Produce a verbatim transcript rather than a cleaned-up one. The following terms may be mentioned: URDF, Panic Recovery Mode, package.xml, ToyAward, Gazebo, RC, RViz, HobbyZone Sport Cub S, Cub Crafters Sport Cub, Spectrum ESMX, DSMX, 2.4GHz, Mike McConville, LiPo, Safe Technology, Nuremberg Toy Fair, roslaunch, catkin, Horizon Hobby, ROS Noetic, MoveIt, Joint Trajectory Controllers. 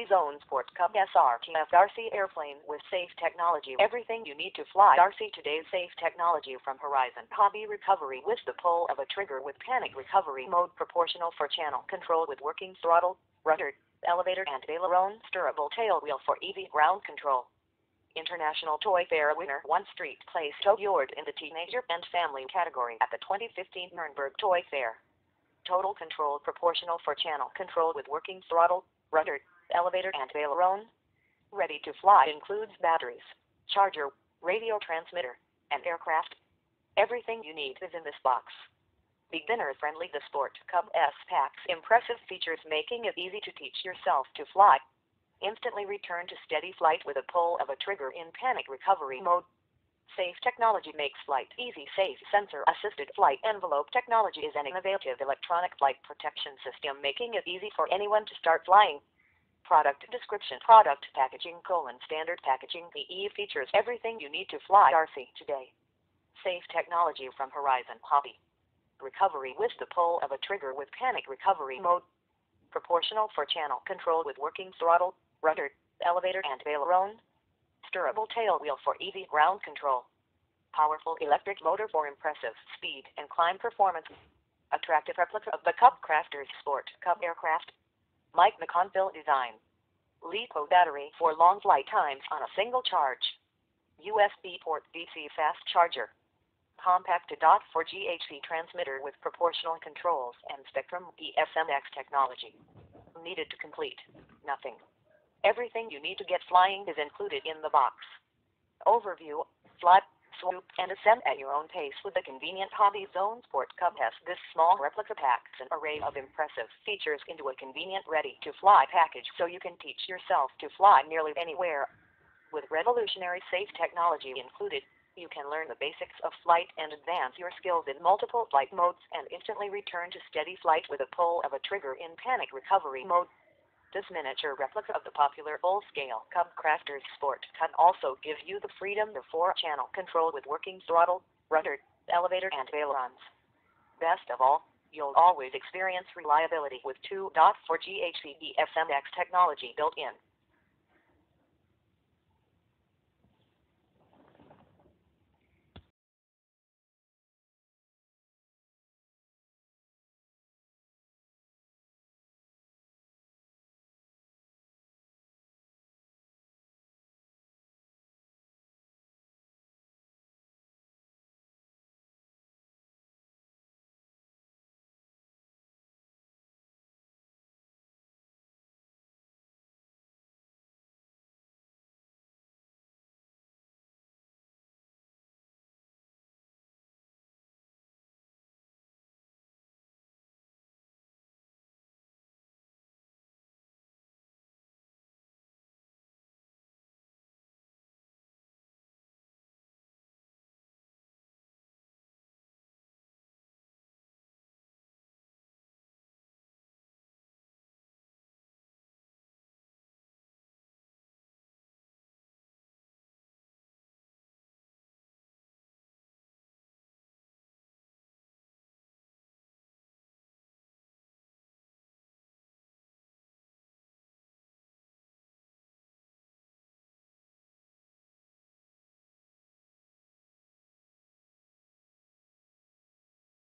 HobbyZone Sport Cub S R T F R C airplane with Safe Technology. Everything you need to fly R C today's Safe Technology from Horizon Hobby. Recovery with the pull of a trigger with Panic Recovery Mode, proportional for channel control with working throttle, rudder, elevator and aileron, steerable tail wheel for easy ground control. International Toy Fair winner one Street Place Toyord in the teenager and family category at the twenty fifteen Nuremberg Toy Fair. Total control proportional for channel control with working throttle, rudder, elevator and aileron. Ready to fly includes batteries, charger, radio transmitter, and aircraft. Everything you need is in this box. Beginner-friendly, the Sport Cub S packs impressive features making it easy to teach yourself to fly. Instantly return to steady flight with a pull of a trigger in Panic Recovery Mode. Safe Technology makes flight easy. Safe sensor-assisted flight envelope technology is an innovative electronic flight protection system making it easy for anyone to start flying. Product description. Product packaging colon standard packaging P E features everything you need to fly R C today. Safe Technology from Horizon Hobby. Recovery with the pull of a trigger with Panic Recovery Mode. Proportional for channel control with working throttle, rudder, elevator and aileron. Steerable tail wheel for easy ground control. Powerful electric motor for impressive speed and climb performance. Attractive replica of the Cub Crafters Sport Cub aircraft. Mike McConville design. LiPo battery for long flight times on a single charge. U S B port D C fast charger. Compact two point four gigahertz transmitter with proportional controls and Spectrum E S M X technology. Needed to complete nothing. Everything you need to get flying is included in the box. Overview, fly, swoop, and ascend at your own pace with the convenient HobbyZone Sport Cub S. This small replica packs an array of impressive features into a convenient ready-to-fly package so you can teach yourself to fly nearly anywhere. With revolutionary Safe Technology included, you can learn the basics of flight and advance your skills in multiple flight modes and instantly return to steady flight with a pull of a trigger in Panic Recovery Mode. This miniature replica of the popular full-scale Cub Crafters Sport Cub also gives you the freedom to four-channel control with working throttle, rudder, elevator and ailerons. Best of all, you'll always experience reliability with two point four gigahertz D S M X technology built in.